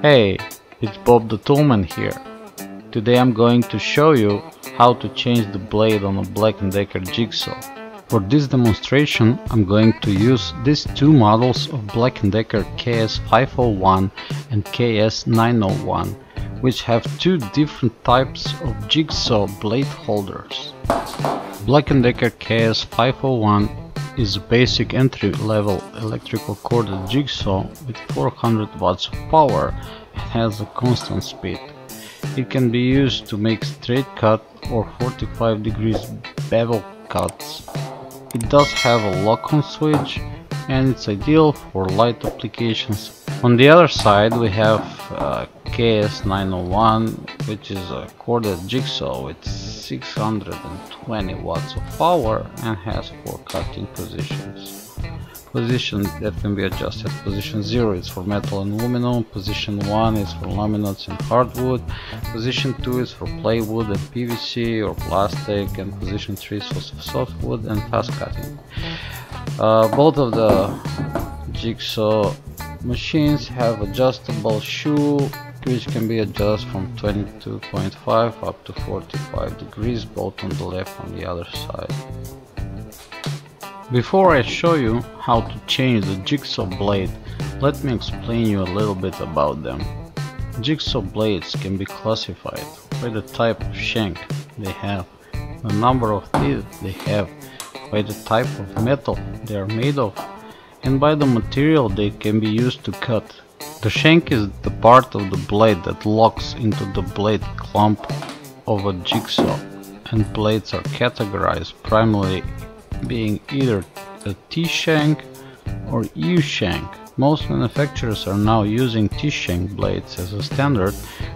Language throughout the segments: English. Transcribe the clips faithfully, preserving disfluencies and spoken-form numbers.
Hey, it's Bob the Toolman here. Today I'm going to show you how to change the blade on a Black and Decker jigsaw. For this demonstration I'm going to use these two models of Black and Decker K S five oh one and K S nine oh one, which have two different types of jigsaw blade holders. Black and Decker K S five oh one is a basic entry-level electrical corded jigsaw with four hundred watts of power and has a constant speed. It can be used to make straight cut or forty-five degrees bevel cuts. It does have a lock-on switch and it's ideal for light applications. On the other side we have uh, K S nine oh one, which is a corded jigsaw with six hundred twenty watts of power and has four cutting positions. Position that can be adjusted. Position zero is for metal and aluminum, position one is for laminates and hardwood, position two is for plywood and P V C or plastic, and position three is for softwood and fast cutting. Uh, both of the jigsaw machines have adjustable shoe, which can be adjusted from twenty-two point five up to forty-five degrees, both on the left and on the other side. Before I show you how to change the jigsaw blade, let me explain you a little bit about them. Jigsaw blades can be classified by the type of shank they have, the number of teeth they have, by the type of metal they are made of, and by the material they can be used to cut. The shank is the part of the blade that locks into the blade clump of a jigsaw, and blades are categorized primarily being either a T-Shank or U-Shank. Most manufacturers are now using T-Shank blades as a standard,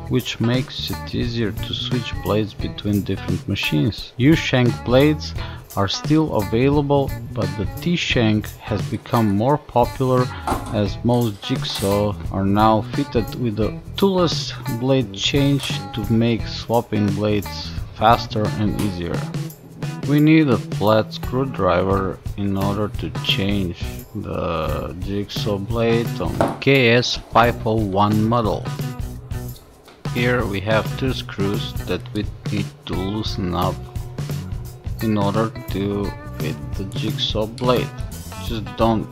which makes it easier to switch blades between different machines. U-Shank blades are still available, but the T-Shank has become more popular as most jigsaw are now fitted with a toolless blade change to make swapping blades faster and easier. We need a flat screwdriver in order to change the jigsaw blade on K S five oh one model. Here we have two screws that we need to loosen up in order to fit the jigsaw blade. Just don't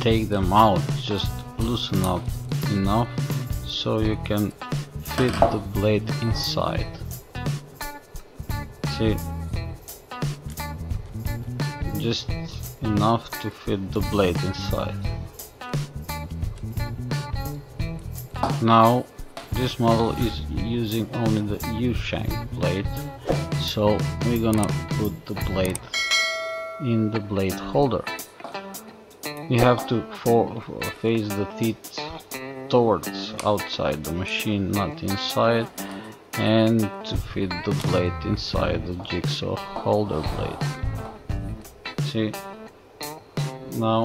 take them out, just loosen up enough so you can fit the blade inside. See, just enough to fit the blade inside. Now this model is using only the U-Shank blade, so we're gonna put the blade in the blade holder. You have to for, for face the teeth towards outside the machine, not inside, and to fit the blade inside the jigsaw holder blade. See, now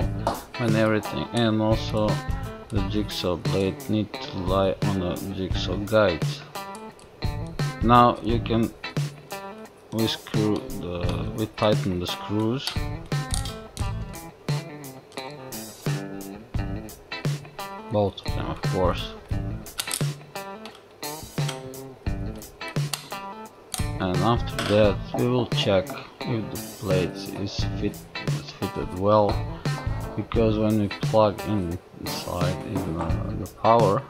and everything, and also the jigsaw blade need to lie on a jigsaw guide. Now you can we screw the we tighten the screws. Both of them, of course. And after that we will check if the blade is fit is fitted well, because when we plug in inside in uh, the power,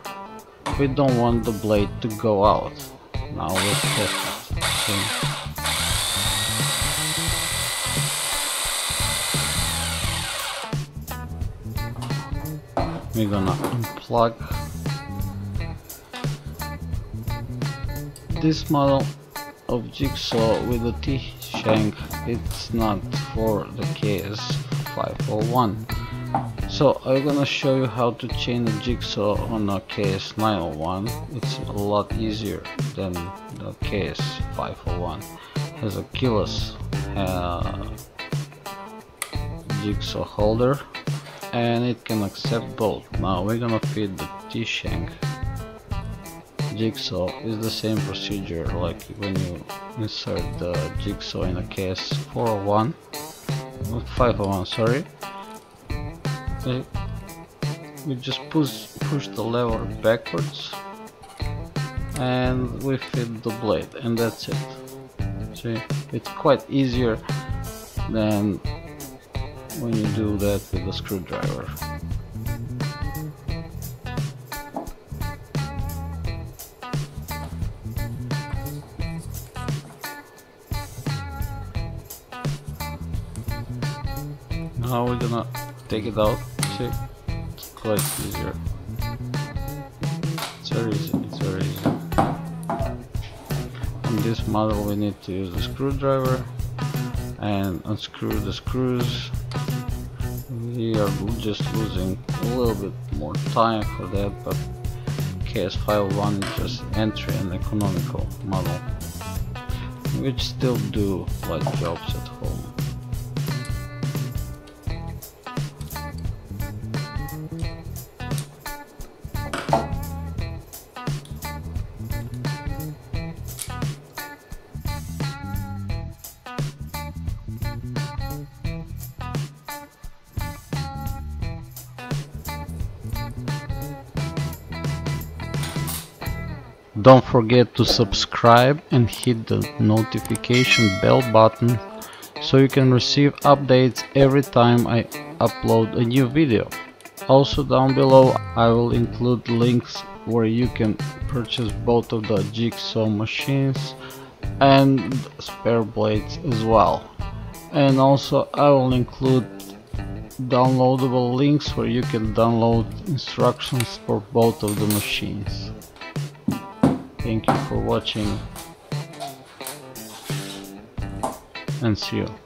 we don't want the blade to go out. Now we'll test it. Okay. We're gonna unplug this model of jigsaw with a T-Shank. It's not for the K S five oh one. So I'm gonna show you how to chain a jigsaw on a K S nine oh one. It's a lot easier than the K S five oh one. It has a keyless uh, jigsaw holder, and it can accept both. Now we're gonna fit the T-Shank jigsaw. Is the same procedure like when you insert the jigsaw in a K S four oh one, not five oh one, sorry. we just push push the lever backwards and we feed the blade, and that's it. See, it's quite easier than when you do that with a screwdriver. Now we're gonna take it out. See, it's quite easier. It's very easy, it's very easy. In this model we need to use a screwdriver and unscrew the screws. We are just losing a little bit more time for that, but K S five oh one is just entry and economical model, which still do like jobs at home. Don't forget to subscribe and hit the notification bell button so you can receive updates every time I upload a new video. Also, down below I will include links where you can purchase both of the jigsaw machines and spare blades as well. And also I will include downloadable links where you can download instructions for both of the machines. Thank you for watching, and see you.